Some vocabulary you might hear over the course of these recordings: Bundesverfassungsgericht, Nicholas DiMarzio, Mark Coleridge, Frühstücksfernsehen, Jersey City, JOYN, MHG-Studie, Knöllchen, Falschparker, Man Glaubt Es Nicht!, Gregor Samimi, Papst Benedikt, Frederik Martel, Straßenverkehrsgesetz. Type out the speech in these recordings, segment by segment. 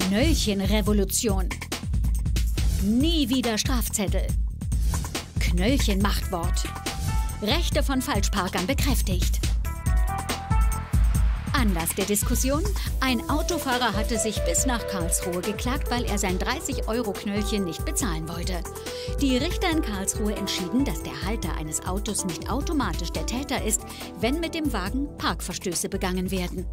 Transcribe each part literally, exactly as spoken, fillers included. Knöllchen-Revolution. Nie wieder Strafzettel. Knöllchen-Machtwort. Rechte von Falschparkern bekräftigt. Anlass der Diskussion: Ein Autofahrer hatte sich bis nach Karlsruhe geklagt, weil er sein dreißig-Euro-Knöllchen nicht bezahlen wollte. Die Richter in Karlsruhe entschieden, dass der Halter eines Autos nicht automatisch der Täter ist, wenn mit dem Wagen Parkverstöße begangen werden.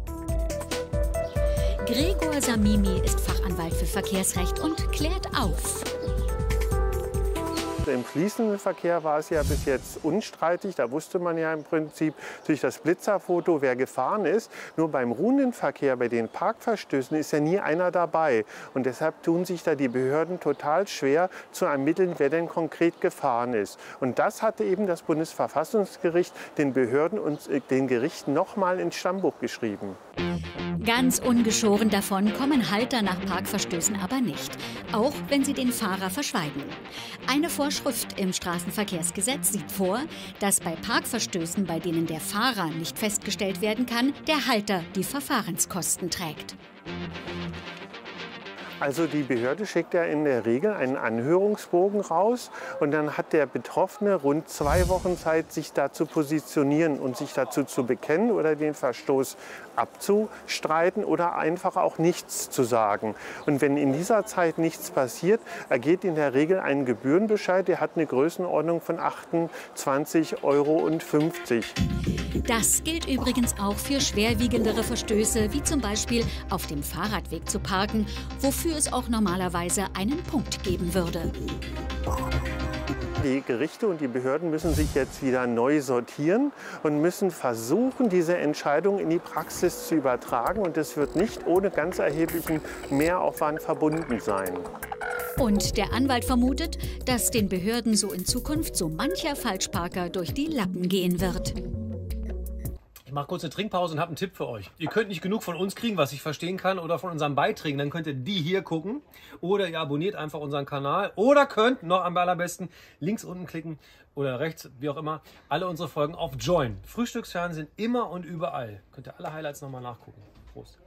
Gregor Samimi ist Fachanwalt für Verkehrsrecht und klärt auf. Im fließenden Verkehr war es ja bis jetzt unstreitig. Da wusste man ja im Prinzip durch das Blitzerfoto, wer gefahren ist. Nur beim ruhenden Verkehr, bei den Parkverstößen, ist ja nie einer dabei. Und deshalb tun sich da die Behörden total schwer zu ermitteln, wer denn konkret gefahren ist. Und das hatte eben das Bundesverfassungsgericht den Behörden und den Gerichten nochmal ins Stammbuch geschrieben. Ganz ungeschoren davon kommen Halter nach Parkverstößen aber nicht, auch wenn sie den Fahrer verschweigen. Eine Vorschrift im Straßenverkehrsgesetz sieht vor, dass bei Parkverstößen, bei denen der Fahrer nicht festgestellt werden kann, der Halter die Verfahrenskosten trägt. Also die Behörde schickt ja in der Regel einen Anhörungsbogen raus und dann hat der Betroffene rund zwei Wochen Zeit, sich da zu positionieren und sich dazu zu bekennen oder den Verstoß abzustreiten oder einfach auch nichts zu sagen. Und wenn in dieser Zeit nichts passiert, ergeht in der Regel ein Gebührenbescheid, der hat eine Größenordnung von achtundzwanzig Euro fünfzig. Das gilt übrigens auch für schwerwiegendere Verstöße, wie zum Beispiel auf dem Fahrradweg zu parken, wofür es auch normalerweise einen Punkt geben würde. Die Gerichte und die Behörden müssen sich jetzt wieder neu sortieren und müssen versuchen, diese Entscheidung in die Praxis zu übertragen. Und das wird nicht ohne ganz erheblichen Mehraufwand verbunden sein. Und der Anwalt vermutet, dass den Behörden so in Zukunft so mancher Falschparker durch die Lappen gehen wird. Ich mache kurz eine Trinkpause und habe einen Tipp für euch. Ihr könnt nicht genug von uns kriegen, was ich verstehen kann, oder von unseren Beiträgen. Dann könnt ihr die hier gucken oder ihr abonniert einfach unseren Kanal oder könnt noch am allerbesten links unten klicken oder rechts, wie auch immer, alle unsere Folgen auf Join. Frühstücksfernsehen immer und überall. Könnt ihr alle Highlights nochmal nachgucken. Prost.